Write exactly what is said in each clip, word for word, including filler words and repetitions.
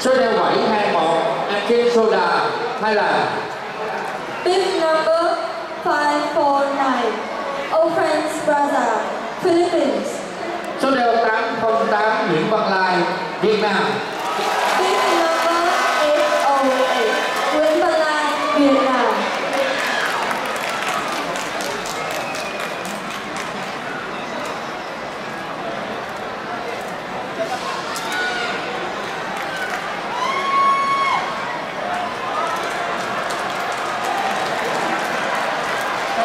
Số đeo bảy hai một Acme Soda hay là Big number five four nine Old Friends Plaza Philippines. Số đeo tám không tám Nguyễn Văn Lai Việt Nam. Big number eight oh eight Nguyễn Văn Lai Việt Nam.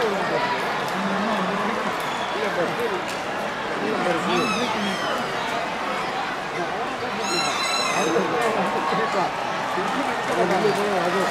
cho kênh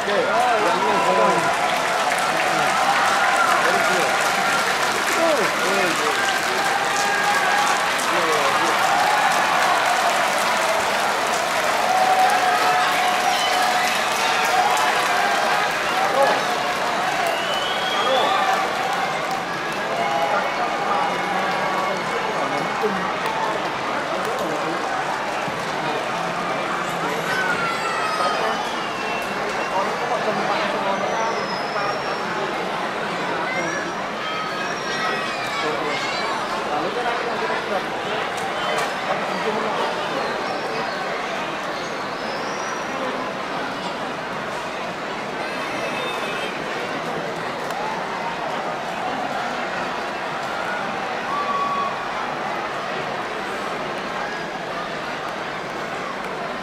Thể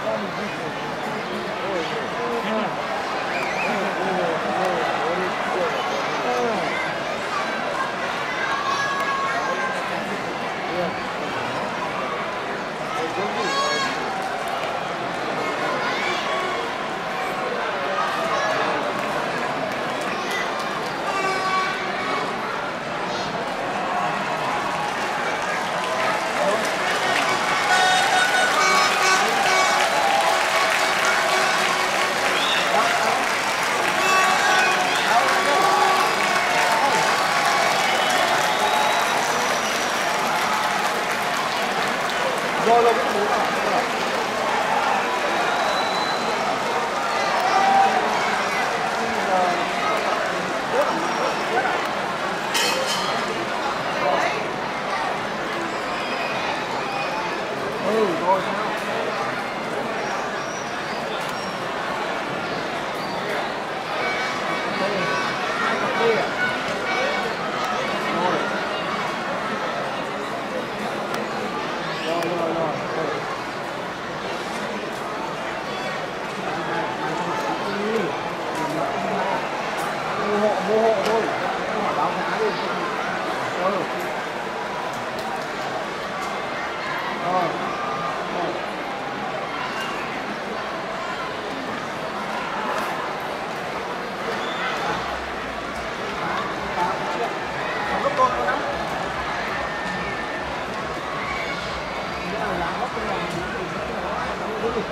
Thao một Rồi,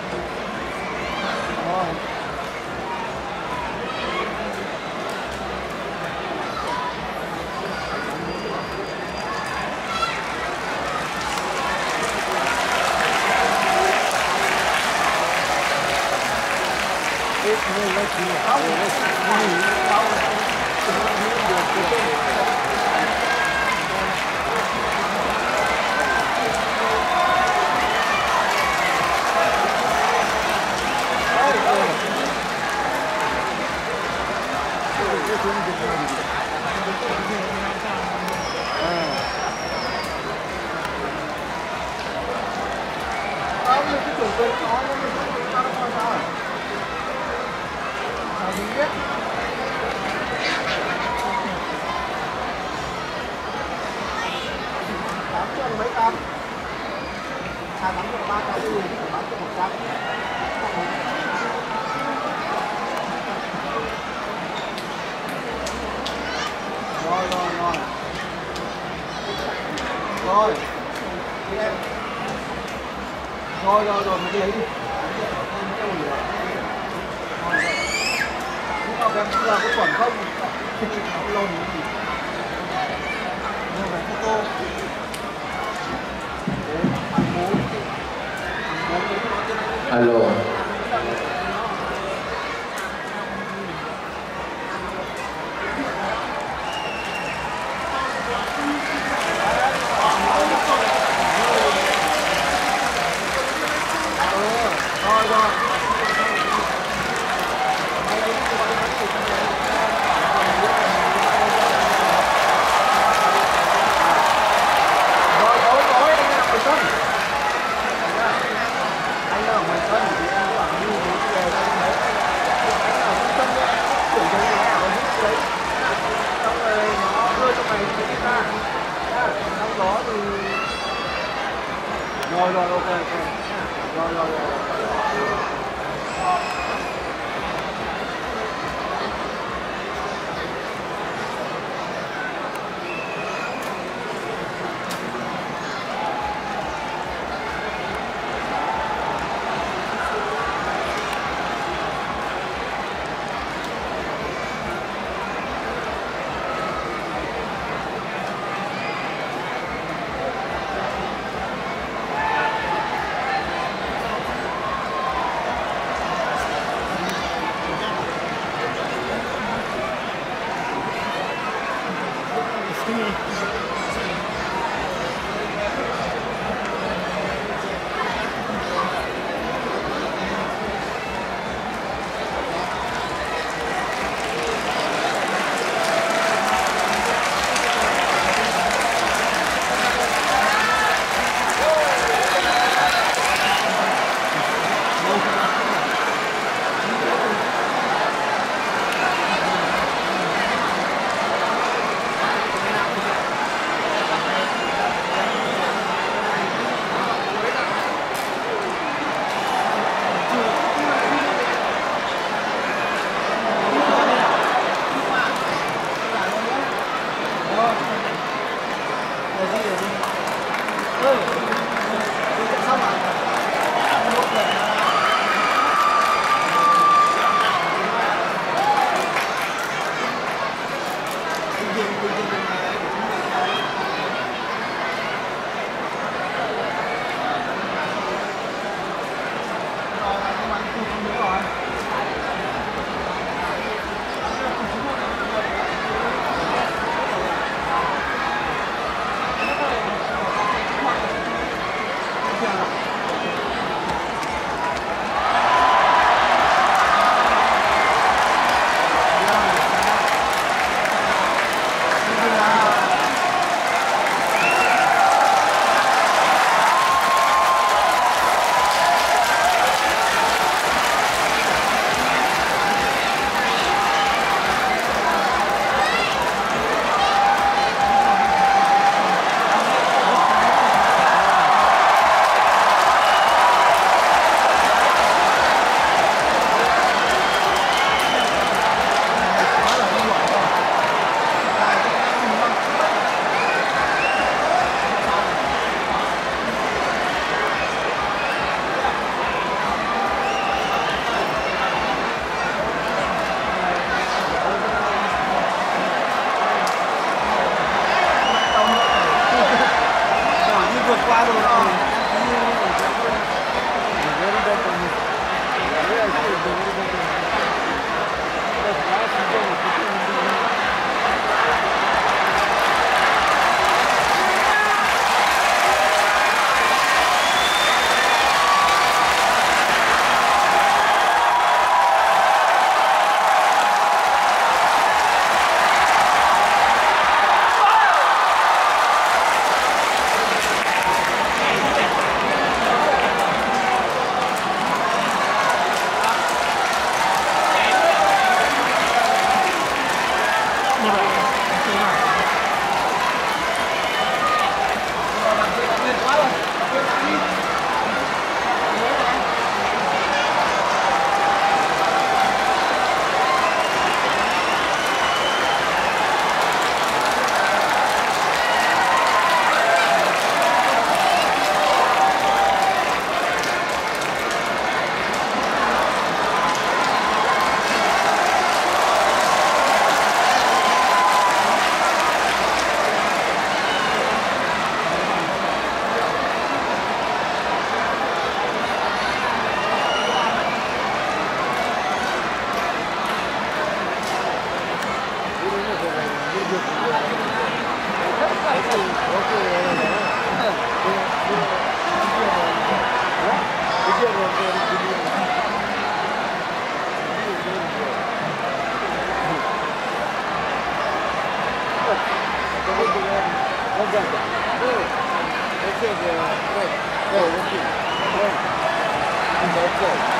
rồi.